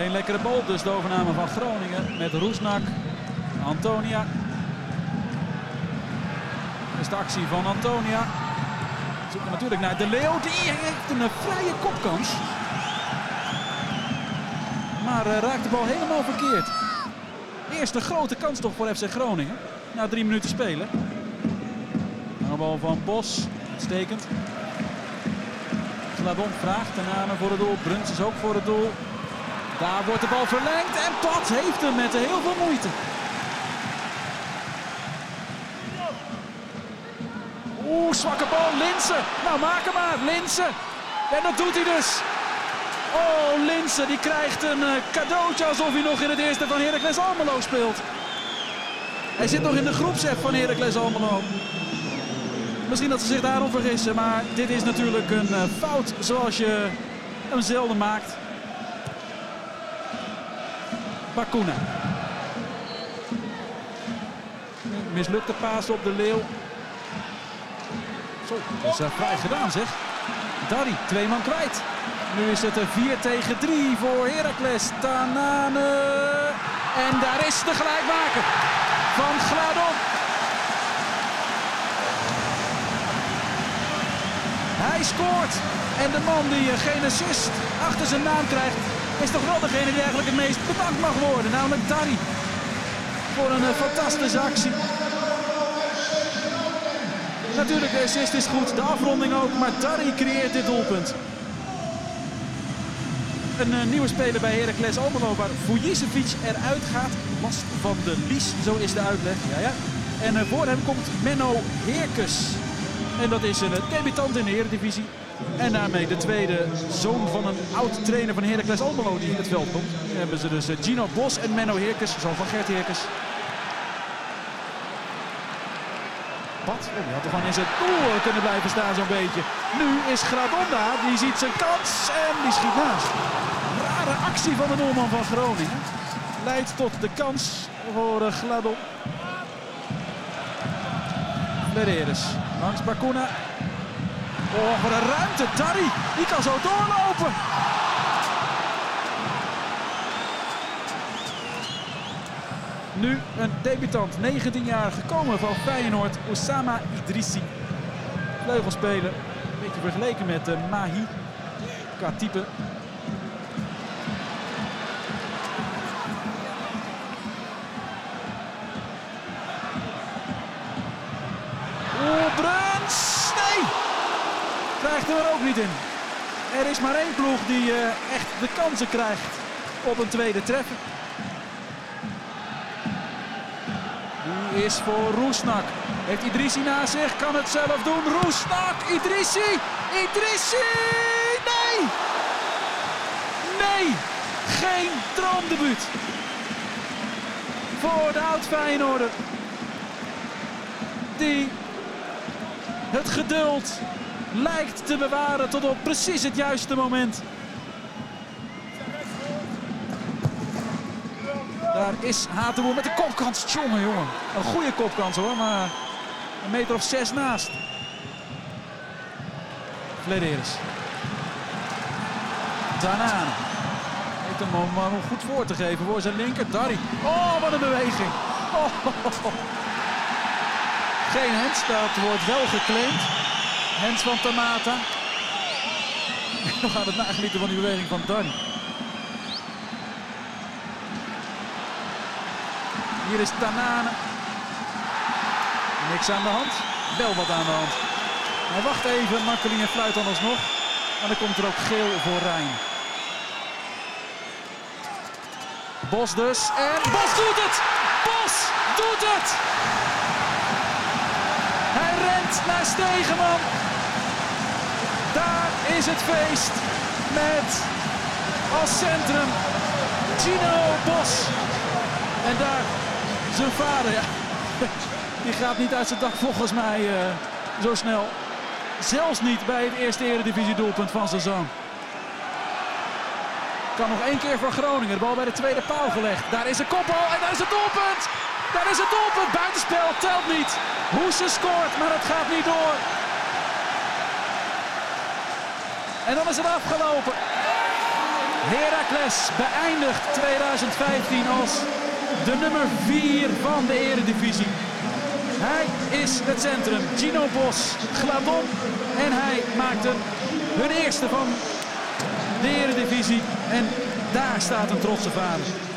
Geen lekkere bal, dus de overname van Groningen met Rusnak. Antonia. Dat is de actie van Antonia. Zoeken natuurlijk naar De Leeuw. Die heeft een vrije kopkans. Maar raakt de bal helemaal verkeerd. Eerste grote kans toch voor FC Groningen. Na 3 minuten spelen. Een bal van Bosz. Uitstekend. Gladon vraagt. Tannane voor het doel. Bruns is ook voor het doel. Daar wordt de bal verlengd. En dat heeft hem met heel veel moeite. Oeh, zwakke bal. Linssen. Nou, maak hem maar. Linssen. En dat doet hij dus. Oh, Linssen die krijgt een cadeautje alsof hij nog in het eerste van Heracles Almelo speelt. Hij zit nog in de groepsef van Heracles Almelo. Misschien dat ze zich daarom vergissen, maar dit is natuurlijk een fout zoals je hem zelden maakt. Bacuna. Mislukte paas op De Leeuw. Zo, dat is vrij gedaan zeg. Darri, 2 man kwijt. Nu is het een 4-3 voor Heracles. Tannane. En daar is de gelijkmaker van Gladon. Hij scoort. En de man die geen assist achter zijn naam krijgt, is toch wel degene die eigenlijk het meest bedankt mag worden. Namelijk Darri. Voor een fantastische actie. Natuurlijk, de assist is goed. De afronding ook. Maar Darri creëert dit doelpunt. Een nieuwe speler bij Heracles Almelo, waar Vujicevic eruit gaat. Last van de lies, zo is de uitleg. Ja. En voor hem komt Menno Heerkes. En dat is een debutant in de Eredivisie. En daarmee de tweede zoon van een oud-trainer van Heracles Almelo die in het veld komt. Dan hebben ze dus Gino Bosz en Menno Heerkes, zoon van Gert Heerkes. Wat? Oh, die had er gewoon in zijn toren kunnen blijven staan zo'n beetje. Nu is Gradonda, die ziet zijn kans en die schiet naast. Rare actie van de doelman van Groningen. Leidt tot de kans voor Gladon. Veres langs Bacuna. Oh, wat een ruimte. Darri, die kan zo doorlopen. Nu een debutant, 19 jaar, gekomen van Feyenoord, Osama Idrissi. Vleugelspeler, een beetje vergeleken met Mahi, qua type. Oeh, Bruns! Nee! Krijgt er ook niet in. Er is maar 1 ploeg die echt de kansen krijgt op een tweede treffer. Die is voor Rusnak. Heeft Idrissi na zich, kan het zelf doen. Rusnak, Idrissi! Idrissi! Nee! Nee! Geen droomdebuut voor de oud-Feyenoorder. Die het geduld lijkt te bewaren tot op precies het juiste moment. Daar is Hateboer met de kopkans. Jongen. Een goede kopkans hoor, maar een meter of 6 naast. Fledderus. Tannane. Heeft hem om goed voor te geven voor zijn linker. Darri. Oh, wat een beweging. Oh. Geen hands, dat wordt wel geclaimd. Hans van Tamata. Nog aan het nagenieten van die beweging van Darri. Hier is Tannane. Niks aan de hand. Wel wat aan de hand. Maar wacht even. Makkelie en fluit dan alsnog. En dan komt er ook geel voor Reijnen. Bosz dus. En Bosz doet het! Bosz doet het! Hij rent naar Stegenman. Daar is het feest. Met als centrum Gino Bosz. En daar... zijn vader, ja, die gaat niet uit zijn dak volgens mij zo snel. Zelfs niet bij het eerste Eredivisie doelpunt van zijn zoon. Kan nog 1 keer voor Groningen, de bal bij de tweede paal gelegd. Daar is de kopbal en daar is het doelpunt! Daar is het doelpunt, buitenspel telt niet. Hoese scoort, maar het gaat niet door. En dan is het afgelopen. Heracles beëindigt 2015 als de nummer 4 van de Eredivisie. Hij is het centrum, Gino Bosz, Gladon. En hij maakt hun eerste van de Eredivisie. En daar staat een trotse vader.